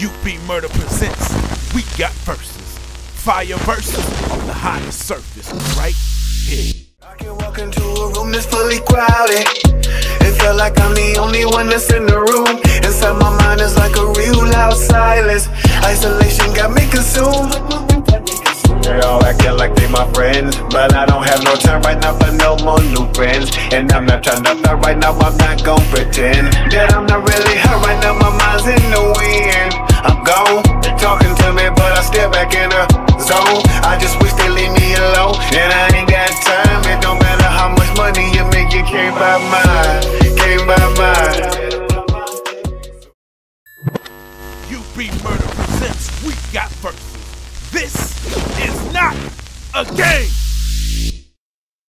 UB Murda presents We Got Verses. Fire verses on the hottest surface right here. I can walk into a room that's fully crowded. It felt like I'm the only one that's in the room. Inside my mind is like a real loud silence. Isolation got me consumed. They all acting like they my friends, but I don't have no time right now for no more new friends. And I'm not trying to fly right now, I'm not gon' pretend that I'm not really hurt right now, my mind's in the wind. I'm gone, they're talking to me, but I step back in the zone. I just wish they leave me alone, and I ain't got time. It don't matter how much money you make, you can't buy mine.